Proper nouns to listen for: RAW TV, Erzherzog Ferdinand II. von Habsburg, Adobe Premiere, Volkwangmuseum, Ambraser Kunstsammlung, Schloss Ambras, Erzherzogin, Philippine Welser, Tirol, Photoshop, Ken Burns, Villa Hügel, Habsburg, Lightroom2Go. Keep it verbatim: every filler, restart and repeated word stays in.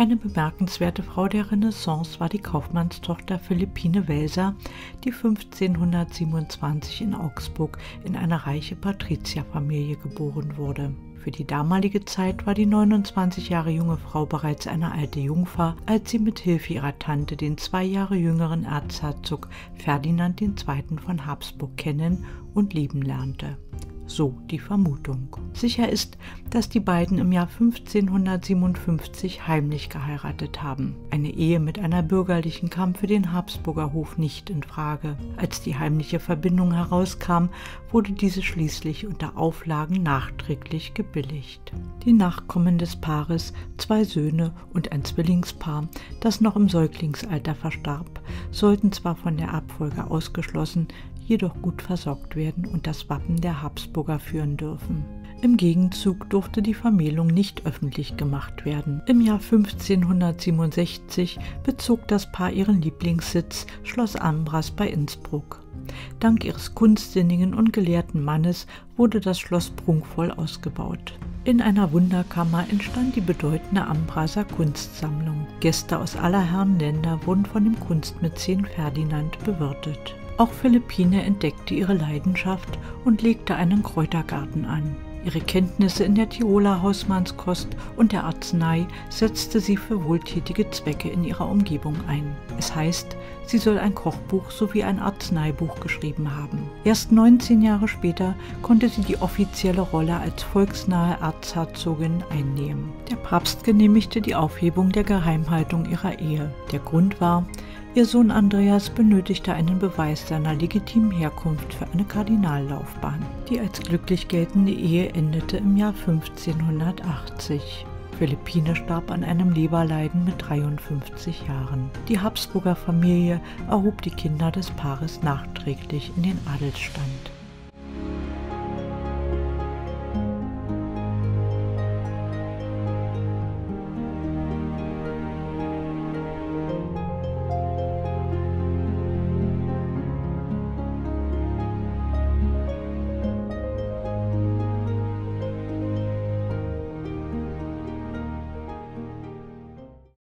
Eine bemerkenswerte Frau der Renaissance war die Kaufmannstochter Philippine Welser, die fünfzehnhundertsiebenundzwanzig in Augsburg in eine reiche Patrizierfamilie geboren wurde. Für die damalige Zeit war die neunundzwanzig Jahre junge Frau bereits eine alte Jungfer, als sie mit Hilfe ihrer Tante den zwei Jahre jüngeren Erzherzog Ferdinand der Zweite von Habsburg kennen und lieben lernte. So die Vermutung. Sicher ist, dass die beiden im Jahr fünfzehnhundertsiebenundfünfzig heimlich geheiratet haben. Eine Ehe mit einer bürgerlichen kam für den Habsburger Hof nicht in Frage. Als die heimliche Verbindung herauskam, wurde diese schließlich unter Auflagen nachträglich gebilligt. Die Nachkommen des Paares, zwei Söhne und ein Zwillingspaar, das noch im Säuglingsalter verstarb, sollten zwar von der Erbfolge ausgeschlossen, jedoch gut versorgt werden und das Wappen der Habsburger führen dürfen. Im Gegenzug durfte die Vermählung nicht öffentlich gemacht werden. Im Jahr fünfzehnhundertsiebenundsechzig bezog das Paar ihren Lieblingssitz Schloss Ambras bei Innsbruck. Dank ihres kunstsinnigen und gelehrten Mannes wurde das Schloss prunkvoll ausgebaut. In einer Wunderkammer entstand die bedeutende Ambraser Kunstsammlung. Gäste aus aller Herren Länder wurden von dem Kunstmäzen Ferdinand bewirtet. Auch Philippine entdeckte ihre Leidenschaft und legte einen Kräutergarten an. Ihre Kenntnisse in der Tiroler Hausmannskost und der Arznei setzte sie für wohltätige Zwecke in ihrer Umgebung ein. Es heißt, sie soll ein Kochbuch sowie ein Arzneibuch geschrieben haben. Erst neunzehn Jahre später konnte sie die offizielle Rolle als volksnahe Erzherzogin einnehmen. Der Papst genehmigte die Aufhebung der Geheimhaltung ihrer Ehe. Der Grund war, ihr Sohn Andreas benötigte einen Beweis seiner legitimen Herkunft für eine Kardinallaufbahn. Die als glücklich geltende Ehe endete im Jahr fünfzehnhundertachtzig. Philippine starb an einem Leberleiden mit dreiundfünfzig Jahren. Die Habsburger Familie erhob die Kinder des Paares nachträglich in den Adelsstand.